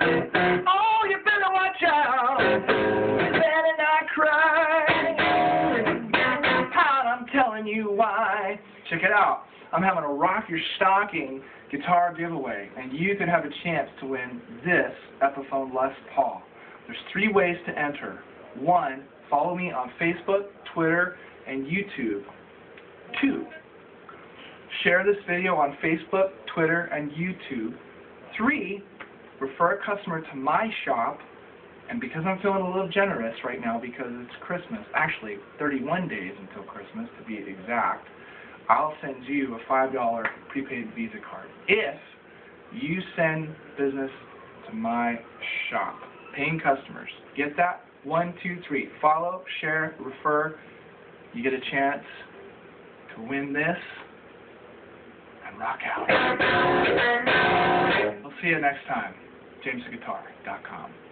Oh, you better watch out. You better not cry. I'm telling you why. Check it out. I'm having a Rock Your Stocking guitar giveaway, and you could have a chance to win this Epiphone Les Paul. There's 3 ways to enter. 1, follow me on Facebook, Twitter, and YouTube. 2, share this video on Facebook, Twitter, and YouTube. 3, refer a customer to my shop. And because I'm feeling a little generous right now because it's Christmas, actually 31 days until Christmas to be exact, I'll send you a $5 prepaid Visa card if you send business to my shop. Paying customers. Get that? 1, 2, 3. Follow, share, refer. You get a chance to win this and rock out. We'll see you next time. James the guitar .com.